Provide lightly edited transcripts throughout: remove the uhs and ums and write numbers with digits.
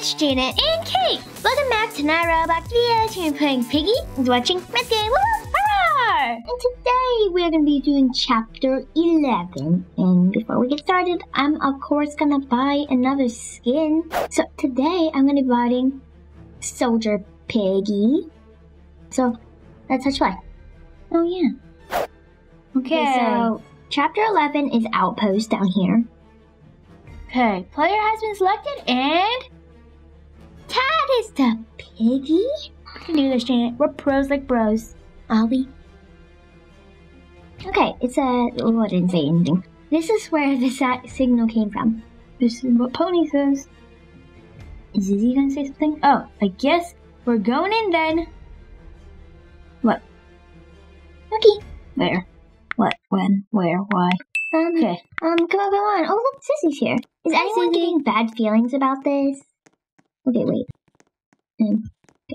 it's Janet and Kate. Welcome back to another Roblox video. Today we're playing Piggy and watching Math Game. And today we're going to be doing chapter 11. And before we get started, I'm of course going to buy another skin. So today I'm going to be buying Soldier Piggy. So let's touch play. Oh yeah. Okay, so chapter 11 is Outpost down here. Okay, player has been selected and Tad is the piggy. I can do this, Janet. We're pros like bros. Ollie. Okay, it's a. Oh, I didn't say anything. This is where the signal came from. This is what Pony says. Is Zizzy gonna say something? Oh, I guess we're going in then. What? Okay. Where? What? When? Where? Why? Okay. Come on, come on. Oh, look, Zizzy's here. Is anyone getting bad feelings about this? Okay, wait.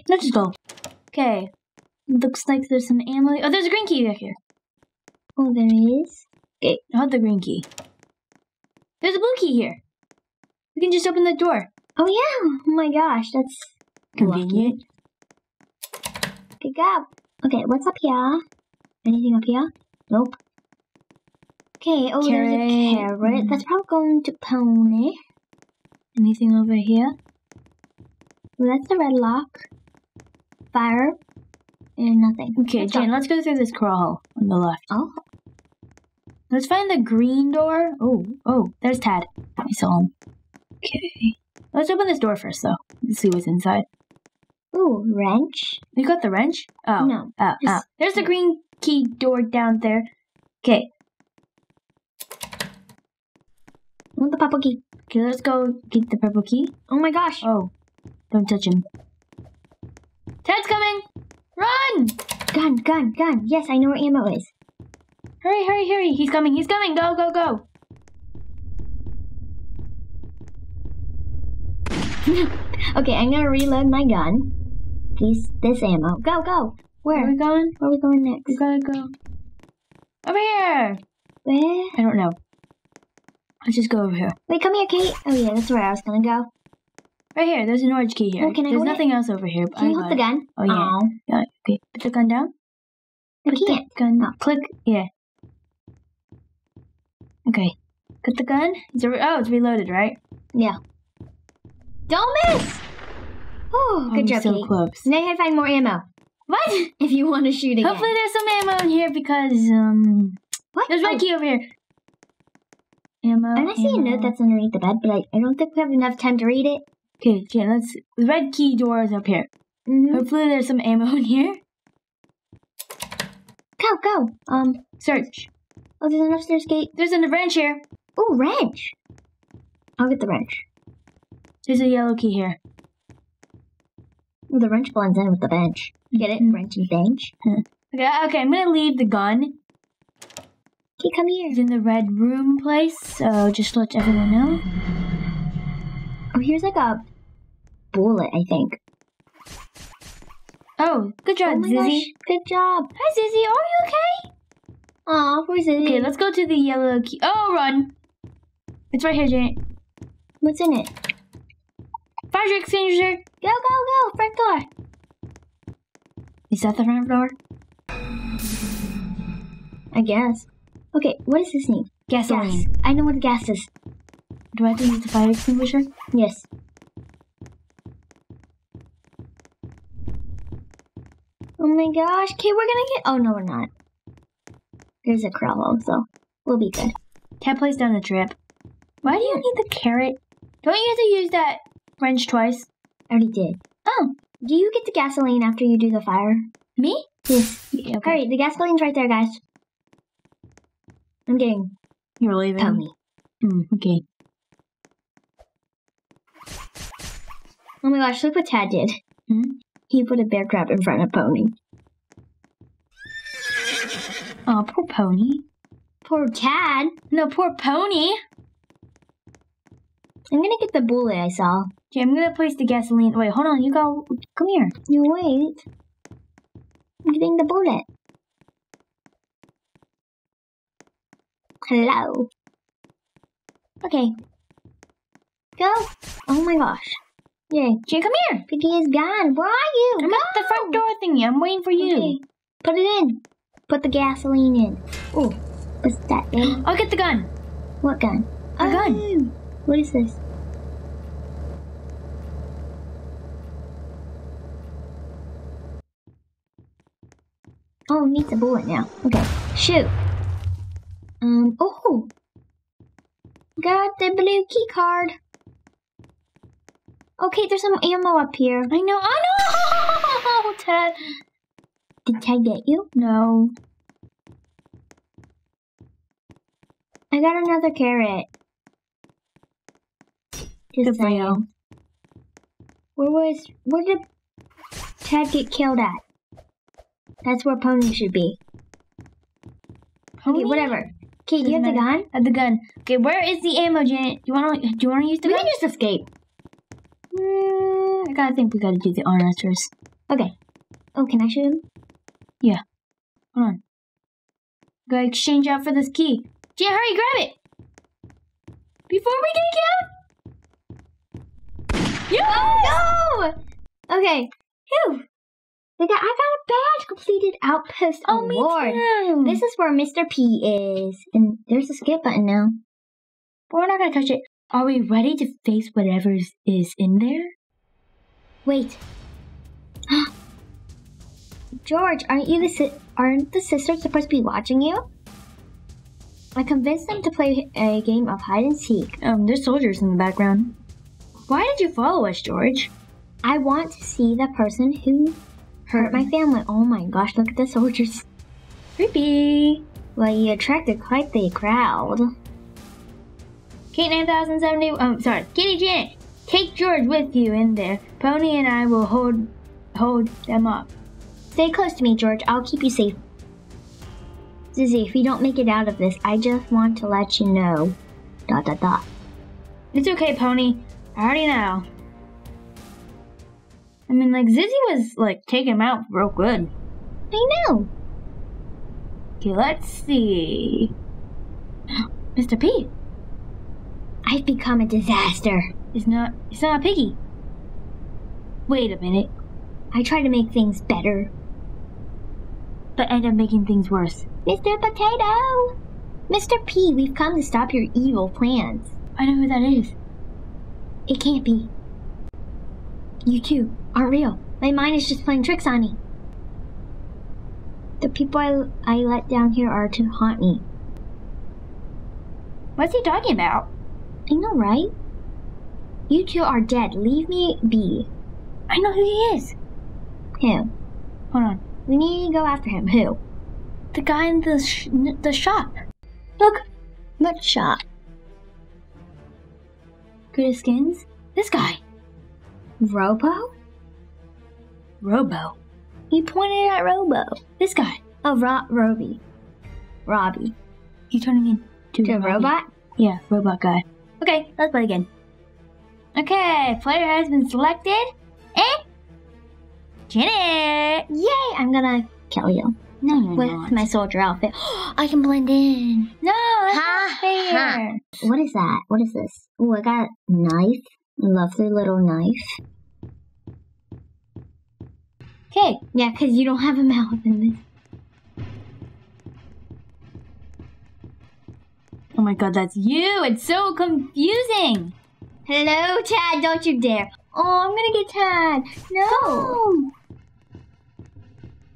Let's just go. Okay. Looks like there's some ammo. Oh, there's a green key back here. Oh, there is. Okay, not the green key. There's a blue key here. We can just open the door. Oh, yeah. Oh, my gosh. That's convenient. Lucky. Good job. Okay, what's up here? Anything up here? Nope. Okay, oh, there's a carrot. That's probably going to Pony. Anything over here? Well, that's the red lock. Fire. And nothing. Okay, Jane, let's go through this crawl hole on the left. Oh. Let's find the green door. Oh, oh, there's Tad. I saw him. Okay. Let's open this door first, though. Let's see what's inside. Ooh, wrench. We got the wrench? Oh. No. Oh, oh. There's the green key door down there. Okay. I want the purple key. Okay, let's go get the purple key. Oh my gosh. Oh, don't touch him. Ted's coming! Run! Gun, gun, gun. Yes, I know where ammo is. Hurry, hurry, hurry. He's coming, he's coming. Go, go, go. Okay, I'm gonna reload my gun. This ammo. Go, go. Where are we going? Where are we going next? We gotta go. Over here! Where? I don't know. Let's just go over here. Wait, come here, Kate. Oh yeah, that's where I was gonna go. Right here. There's an orange key here. Oh, there's nothing else over here. But can you hold the gun? Oh yeah. Yeah. Okay. Put the gun down. Put the gun down. Click. Yeah. Okay. Put the gun. It's reloaded, right? Yeah. Don't miss. Oh, good job. So close. Now you have to find more ammo. What? If you want to shoot again. Hopefully there's some ammo in here because what? There's one key over here. Ammo. And I see a note that's underneath the bed, but I don't think we have enough time to read it. Okay, yeah, let's. The red key door is up here. Hopefully, there's some ammo in here. Go, go. Search. Oh, there's an upstairs gate. There's a wrench here. Oh, wrench. I'll get the wrench. There's a yellow key here. Well, the wrench blends in with the bench. Get it? Wrench and bench. Okay, I'm gonna leave the gun. Okay, come here. It's in the red room place, so just let everyone know. Oh, here's like a bullet, I think. Oh, good job, Zizzy. Gosh, good job. Hi, Zizzy. Are you okay? Aw, poor Zizzy. Okay, let's go to the yellow key. Oh, run. It's right here, Janet. What's in it? Fire extinguisher. Go, go, go. Front door. Is that the front door? I guess. Okay, what is this name? Gasoline. Gas. I know what gas is. Do I have to use the fire extinguisher? Yes. Oh my gosh. Okay, we're gonna get... Oh, no, we're not. There's a crawl hole, so we'll be good. Cat plays down the trip. Why do you need the carrot? Don't you have to use that wrench twice? I already did. Oh. Do you get the gasoline after you do the fire? Me? Yes. Yeah, okay. Alright, the gasoline's right there, guys. I'm getting... You're leaving? Tell me. Okay. Oh my gosh, look what Tad did. He put a bear trap in front of Pony. Oh, poor Pony. Poor Tad. No, poor Pony. I'm gonna get the bullet I saw. Okay, I'm gonna place the gasoline. Wait, hold on, you go. Come here. You wait. I'm getting the bullet. Hello. Okay. Go. Oh my gosh. Yeah. Jay, come here. Piggy is gone. Where are you? I'm at the front door thingy. I'm waiting for you. Okay. Put it in. Put the gasoline in. Oh, what's that thing? I'll get the gun. What gun? A gun. What is this? Oh, it needs a bullet now. Okay. Shoot. Oh. Got the blue key card. Okay, there's some ammo up here. I know. Oh, no! Ted. Did I get you? No. I got another carrot. Just saying. Where did Ted get killed at? That's where Pony should be. Pony? Okay, whatever. Okay, you have the gun? I have the gun. Okay, where is the ammo, Janet? Do you wanna use the gun? We can just escape. I gotta think we gotta do the honors first. Okay. Oh, can I shoot him? Yeah. Hold on. Gotta exchange out for this key. Janet, hurry, grab it! Before we get killed! Yes! Oh no! Okay. Phew! I got a badge, completed Outpost Award. Me too. This is where Mr. P is. And there's a skip button now. But we're not gonna touch it. Are we ready to face whatever is in there? Wait. George, aren't the sisters supposed to be watching you? I convinced them to play a game of hide and seek. There's soldiers in the background. Why did you follow us, George? I want to see the person who hurt my family. Oh my gosh, look at the soldiers. Creepy. Well, you attracted quite the crowd. Kate 9070, Kitty Janet, take George with you in there. Pony and I will hold them up. Stay close to me, George. I'll keep you safe. Zizzy, if you don't make it out of this, I just want to let you know. ... It's okay, Pony. I already know. I mean, like, Zizzy was, like, taking him out real good. I know. Okay, let's see. Mr. Pete. I've become a disaster. It's not a piggy. Wait a minute. I try to make things better, but end up making things worse. Mr. Potato! Mr. P, we've come to stop your evil plans. I know who that is. It can't be. You two aren't real. My mind is just playing tricks on me. The people I let down here are to haunt me. What's he talking about? I know, right? You two are dead. Leave me be. I know who he is. Who? Hold on. We need to go after him. Who? The guy in the shop. Look. What shop? Good as skins? This guy. Robo? Robo. He pointed at Robo. This guy. Oh, Robby. Robby. You turning into a robot? Yeah, robot guy. Okay, let's play again. Okay, player has been selected. Janet! Yay! I'm gonna kill you. No, you're not. With my soldier outfit. I can blend in. No, that's not fair. What is that? What is this? Oh, I got a knife. Lovely little knife. Okay, yeah, because you don't have a mouth in this. Oh my god, that's you! It's so confusing! Hello, Tad, don't you dare! Oh, I'm gonna get Tad! No!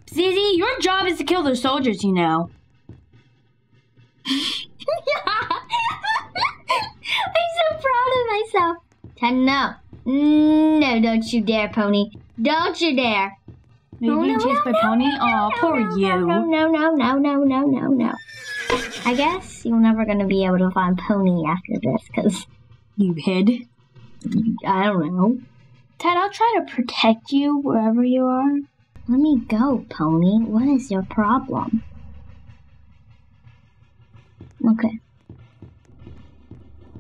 Zizzy, your job is to kill those soldiers, you know. I'm so proud of myself. Tad, no. No, don't you dare, Pony. Don't you dare. You're being chased by Pony? Aw, poor you. No. I guess you're never going to be able to find Pony after this, because... You hid? I don't know. Tad, I'll try to protect you wherever you are. Let me go, Pony. What is your problem? Okay.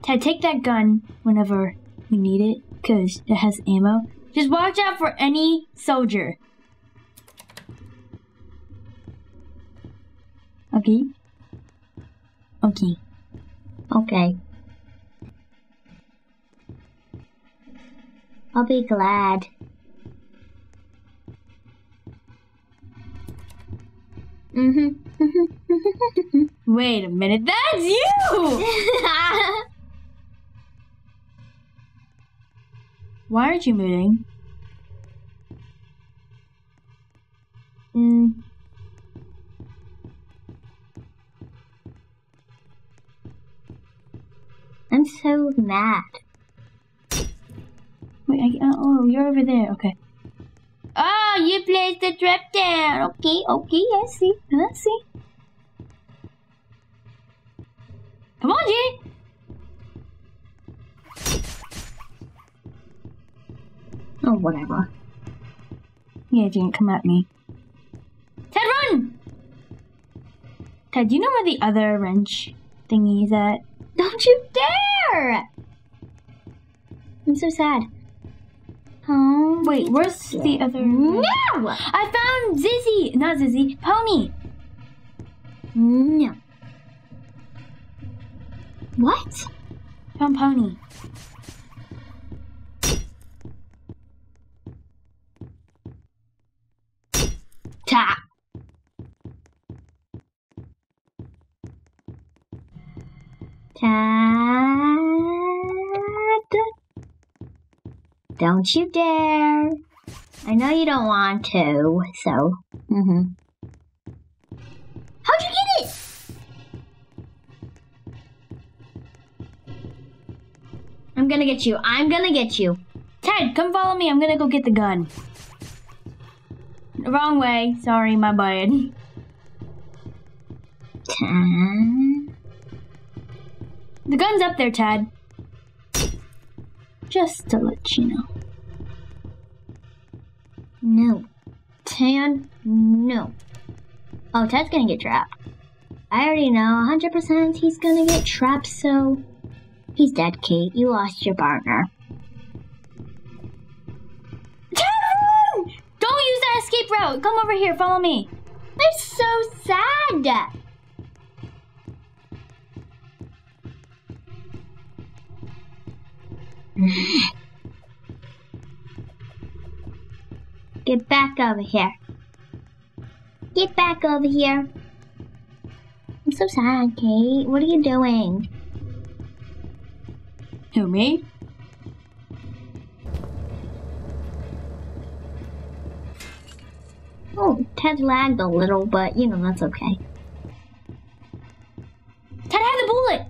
Tad, take that gun whenever... You need it, because it has ammo. Just watch out for any soldier. Okay. Okay. Okay. I'll be glad. Mm-hmm. Wait a minute, that's you! Why aren't you moving? Mm. I'm so mad. Wait, oh, you're over there, okay. Oh, you placed the trap down. Okay, I see. Come on, G! Oh, whatever. Yeah, Janet, come at me. Ted, run! Ted, do you know where the other wrench thingy is at? Don't you dare! I'm so sad. Oh, wait, where's the other? No! I found Zizzy! Not Zizzy, Pony! No. What? Found Pony. Ta! Don't you dare. I know you don't want to, so. Mm-hmm. How'd you get it? I'm gonna get you. Ted, come follow me. I'm gonna go get the gun. Wrong way. Sorry, my bad. Ted. The gun's up there, Ted. Just to let you know. No. Ted, no. Oh, Ted's gonna get trapped. I already know 100% he's gonna get trapped, so... He's dead, Kate. You lost your partner. Ted, run! Don't use that escape route! Come over here, follow me. I'm so sad! Get back over here. I'm so sad, Kate. What are you doing? Who, me? Oh, Ted lagged a little, but you know, that's okay. Ted had the bullet!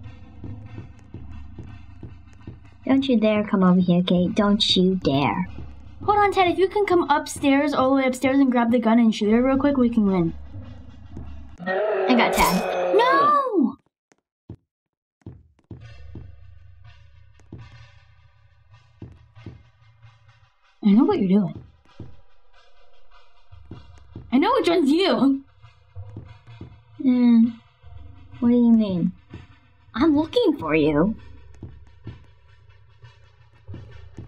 Don't you dare come over here, Kate. Don't you dare. Hold on, Ted. If you can come upstairs, all the way upstairs, and grab the gun and shoot her real quick, we can win. I got Ted. No! I know what you're doing. I know which one's you. Mm. What do you mean? I'm looking for you.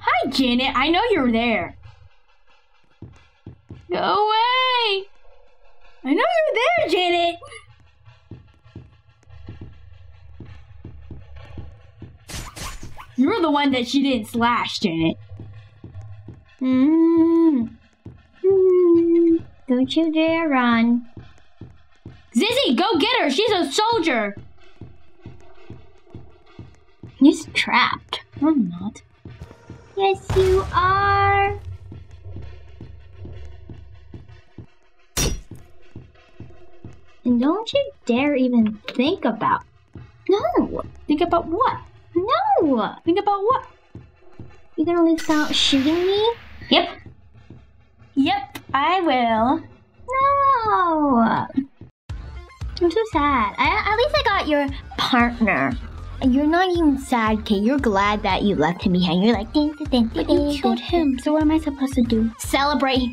Hi, Janet. I know you're there. Go away. I know you're there, Janet. You're the one that she didn't slash, Janet. Don't you dare run. Zizzy, go get her. She's a soldier. He's trapped. I'm not. Yes, you are. And don't you dare even think about... No! Think about what? No! Think about what? You're gonna leave without shooting me? Yep, I will. No! I'm so sad. At least I got your partner. You're not even sad, Kate. You're glad that you left him behind. You're like, ding, ding, ding, ding, you killed him, so what am I supposed to do? Celebrate.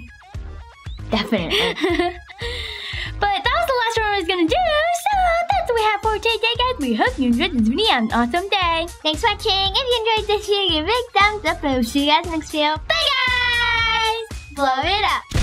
Definitely. But that was the last one I was gonna do, so that's what we have for today, guys. We hope you enjoyed this video. Have an awesome day. Thanks for watching. If you enjoyed this video, give it a big thumbs up, and we'll see you guys next video. Bye, guys! Blow it up.